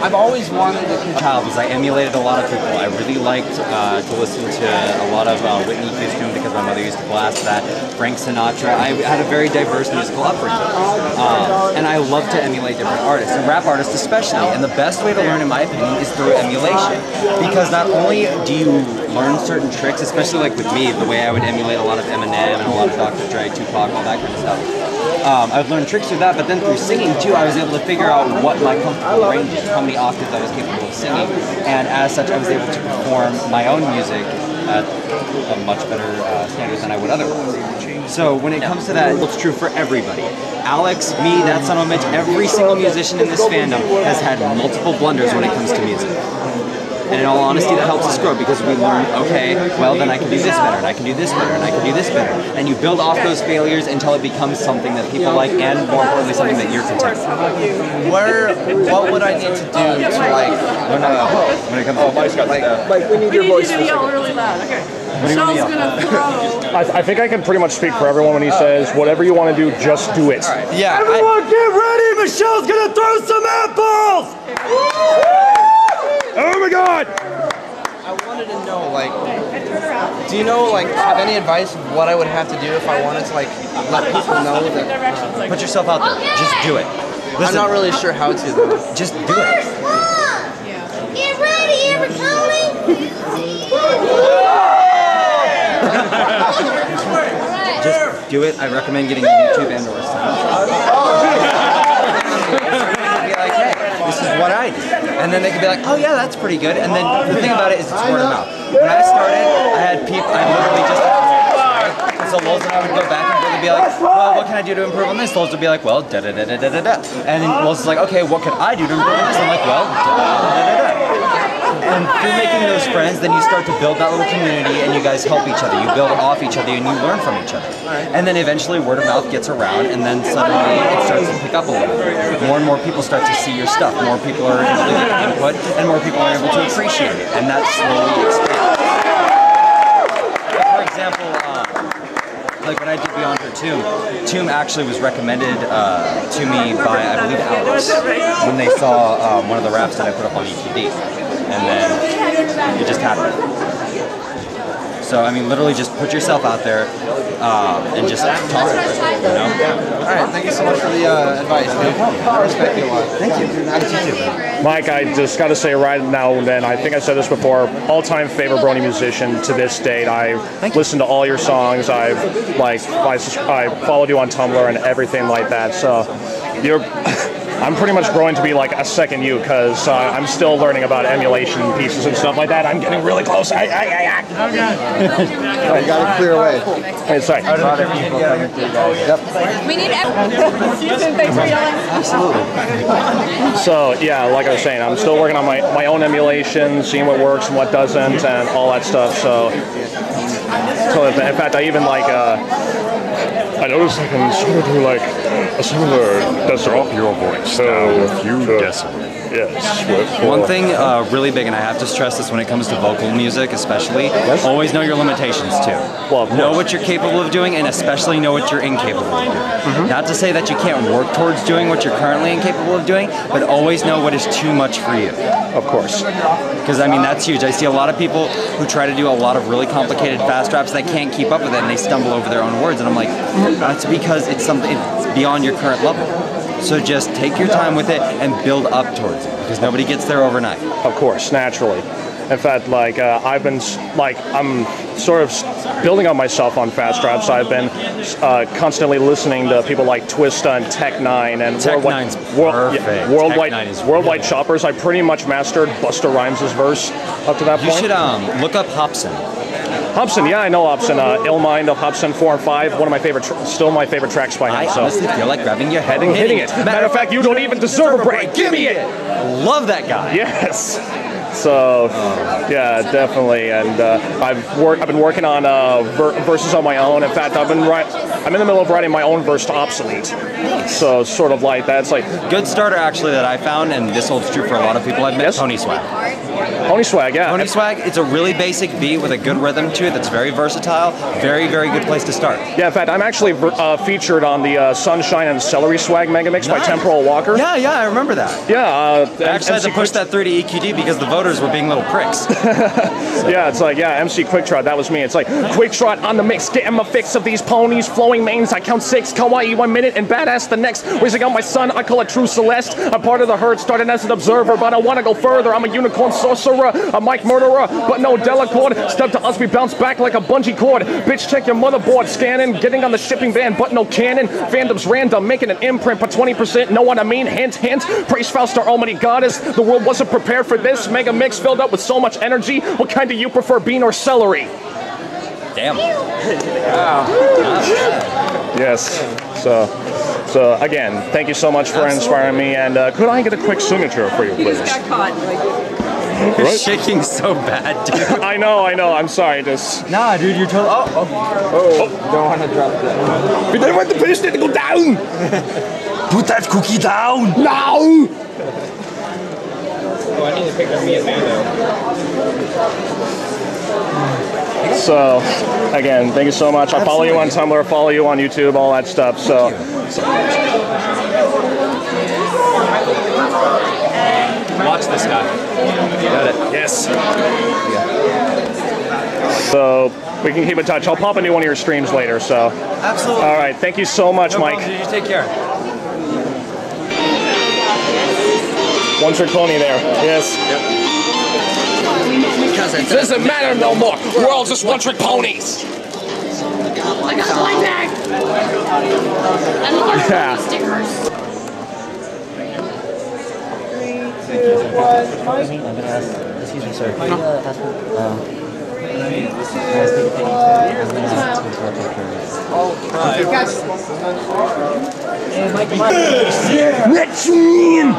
I've always wanted to be a child because I emulated a lot of people. I really liked to listen to a lot of Whitney Houston because my mother used to blast that. Frank Sinatra. I had a very diverse musical upbringing, and I love to emulate different artists and rap artists especially. And the best way to learn, in my opinion, is through emulation, because not only do you learn certain tricks, especially like with me, the way I would emulate a lot of Eminem and a lot of Dr. Dre, Tupac, all that kind of stuff. I've learned tricks through that, but then through singing too, I was able to figure out what my comfortable range is, how many octaves I was capable of singing, and as such I was able to perform my own music at a much better standard than I would otherwise. So when it comes to that, it's true for everybody. Alex, me, that son of a bitch, every single musician in this fandom has had multiple blunders when it comes to music. And in all honesty, that helps us grow because we learn, okay, well then I can do this better, and I can do this better, and I can do this better. And you build off those failures until it becomes something that people like, and more importantly, something that you're content with. What would I need to do to like, when it comes to like, we need your voice. We need you to yell really loud, okay. Michelle's gonna throw. I think I can pretty much speak for everyone when he says, whatever you want to do, just do it. Right. Yeah. Everyone get ready, Michelle's gonna throw some apples! Oh my God! I wanted to know, like, do you know, like, have any advice of what I would have to do if I wanted to, like, let people know that? Put yourself out there. Okay. Just do it. Listen, I'm not really sure how to, though. Just do it. Get ready, we're coming. Just do it. I recommend getting a YouTube and/or something. This is what I do. And then they could be like, oh yeah, that's pretty good. And then the thing about it is it's word of mouth. When I started, I had people, I literally just so Wolz and I would go back and really be like, well, what can I do to improve on this? Wolz would be like, well, da-da-da-da-da-da-da. And then Wolz is like, okay, what could I do to improve on this? I'm like, well, da-da-da-da-da-da. And through making those friends, then you start to build that little community, and you guys help each other. You build off each other, and you learn from each other. And then eventually, word of mouth gets around, and then suddenly it starts to pick up a little bit. More and more people start to see your stuff. More people are able to get input, and more people are able to appreciate it. And that slowly expands. For example, like when I did Beyond the Tomb, Tomb actually was recommended to me by, I believe, Alex, when they saw one of the raps that I put up on ETD. And then it just happened. So I mean, literally, just put yourself out there and just talk. You know? All right, thank you so much for the advice. I respect you a lot. Thank you. Nice to meet you. Mike, I just got to say right now and then, I think I said this before, all-time favorite Brony musician to this date. I've listened to all your songs. I followed you on Tumblr and everything like that. So you're. I'm pretty much growing to be like a second you because I'm still learning about emulation pieces and stuff like that. I'm getting really close. I gotta clear away. Hey, sorry. We need everything. So yeah, like I was saying, I'm still working on my own emulation, seeing what works and what doesn't, and all that stuff. So in fact, I even like. I noticed I can sort of do like a similar drop your voice. So if you decimate. Yes. One thing really big, and I have to stress this when it comes to vocal music, especially, always know your limitations too. Well, know what you're capable of doing, and especially know what you're incapable of doing. Not to say that you can't work towards doing what you're currently incapable of doing, but always know what is too much for you. Of course. Because I mean that's huge. I see a lot of people who try to do a lot of really complicated fast raps that can't keep up with it, and they stumble over their own words. And I'm like, that's because it's something it's beyond your current level. So just take your time with it and build up towards it, because nobody gets there overnight. Of course, naturally. In fact, like I've been, like I'm sort of building on myself on fast raps. I've been constantly listening to people like Twista and Tech 9 and Worldwide Choppers. I pretty much mastered Busta Rhymes' verse up to that point. You should look up Hobson. Hobson, yeah, I know Hobson. Ill Mind of Hobson 4 and 5, one of my favorite, still my favorite tracks by him. I honestly feel like grabbing your head and hitting it. Matter of fact, you don't even deserve a break. Give me it. Love that guy. Yes. So, yeah, definitely. And I've been working on verses on my own. In fact, I'm in the middle of writing my own verse to Obsolete. So, sort of like that's like good starter actually that I found, and this holds true for a lot of people. I've met Pony Swag. Pony Swag, yeah. Pony Swag, it's a really basic beat with a good rhythm to it that's very versatile. Very, very good place to start. Yeah, in fact, I'm actually featured on the Sunshine and Celery Swag Mega Mix by Temporal Walker. Yeah, yeah, I remember that. Yeah. I actually had to push that through to EQD because the voters were being little pricks. Yeah, it's like, yeah, MC Quicktrot, that was me. It's like, Quicktrot on the mix, getting my fix of these ponies, flowing mains, I count six, kawaii 1 minute, and badass the next. Raising out my son, I call it True Celeste. I'm part of the herd, started as an observer, but I want to go further. I'm a unicorn sorcerer, a mic murderer, but no Delacord. Step to us, we bounce back like a bungee cord. Bitch, check your motherboard, scanning, getting on the shipping van, but no cannon. Fandom's random, making an imprint, but 20%, know what I mean? Hint, hint, praise Faust, our almighty goddess. The world wasn't prepared for this. Mega mix filled up with so much energy. What kind do you prefer, bean or celery? Damn. Wow. Yes. So again, thank you so much for inspiring me. And could I get a quick signature for you, please? You just got caught. You're shaking so bad, dude. I know. I'm sorry. Just nah, dude. You're totally. Oh. Don't want to drop that. We don't want the person to go down. Put that cookie down. No. Oh, I need to pick up me a man. So, again, thank you so much. I follow you on Tumblr, follow you on YouTube, all that stuff. So. Watch this guy. Got it. Yes. Yeah. So. We can keep in touch. I'll pop into one of your streams later. So. Absolutely. All right. Thank you so much, Mike. You take care. One trick pony there. Yes. Yep. It doesn't matter no more. We're all just one trick ponies. I got blind tag. I love our stickers. 3, 2, 1, Mike. Excuse me, sir. Let's in.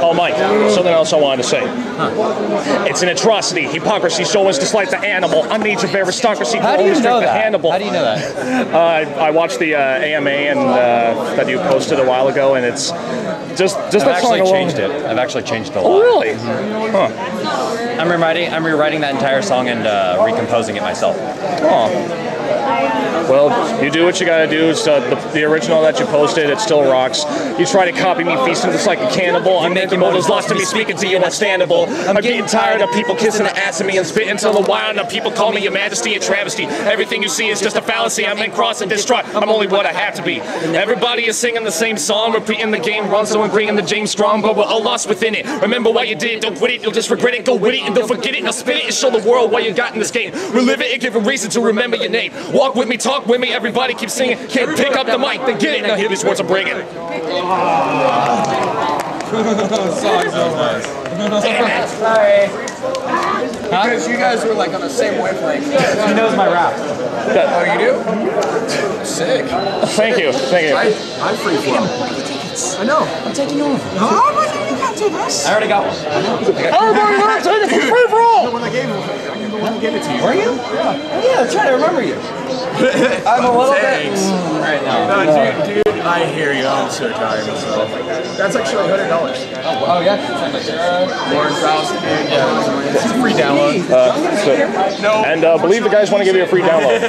Oh, Mike, something else I wanted to say. Huh. It's an atrocity. Hypocrisy so as to slight the animal. Unnage of aristocracy. How do you know that? Hannibal. How do you know that? I watched the AMA and that you posted a while ago, and it's just I've actually changed it. I've actually changed a lot. Oh, really? Mm-hmm. Huh. I'm rewriting that entire song and recomposing it myself. Oh. Well, you do what you gotta do. It's the original that you posted, it still rocks. You try to copy me, feasting just like a cannibal. I'm making motives lost to be speaking to you understandable. I'm getting tired of people kissing the ass of me and spitting till the wild. Now people call me your majesty and travesty. Everything you see is just a fallacy. I'm in cross and distraught. I'm only what I have to be. Everybody is singing the same song, repeating the game wrong, so I'm bringing the James Strong, but we're all lost within it. Remember why you did it, don't quit it, you'll just regret it. Go with it and don't forget it. Now spit it and show the world why you got in this game. Relive it and give a reason to remember your name. Walk with me, talk with me, everybody keeps singing. Can't pick up the mic, then get it. Now hear these words I'm bringing. Sorry. Huh? Because you guys were like on the same wavelength. He knows my rap. Oh, you do? Sick. Thank you. I'm free flow. I know. I'm taking over. Oh, my God, you can't do this. I already got one. Everybody learns it. It's free for all. When I gave it to you. Were you? Yeah. Yeah, I'm trying to remember you. I'm a little bit right now. No, dude, I hear you. I'm so tired myself. That's actually $100. Oh, wow. Oh, yeah. Lauren Rouse. Yeah. It's a free download. No. And I believe the guys want to give you a free download.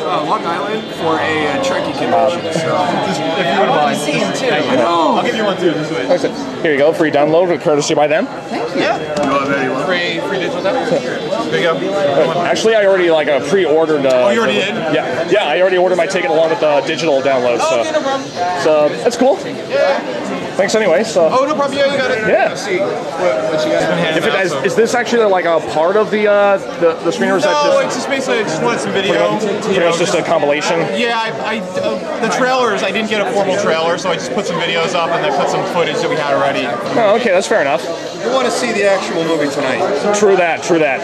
Long Island for a Trekkie convention. So if you want to buy it. No. I'll give you one too. Here you go, free download, courtesy by them. Thank you. Yeah. Free digital download. There you go. Actually, I already like pre-ordered. Oh, you already did? Yeah. Yeah, I already ordered my ticket along with the digital download. Oh, so. No problem. So that's cool. Yeah. Thanks anyway. So. Oh, no problem. Yeah, you got it. Yeah. Let's see what you guys been handing out. Is this actually like a part of the screeners? No, it's just basically I just wanted some video. It's just a compilation. Yeah, the trailers. I didn't get a formal trailer, so I just put some videos up and then put some footage that we had already. Oh, okay, that's fair enough. We want to see the actual movie tonight. True that.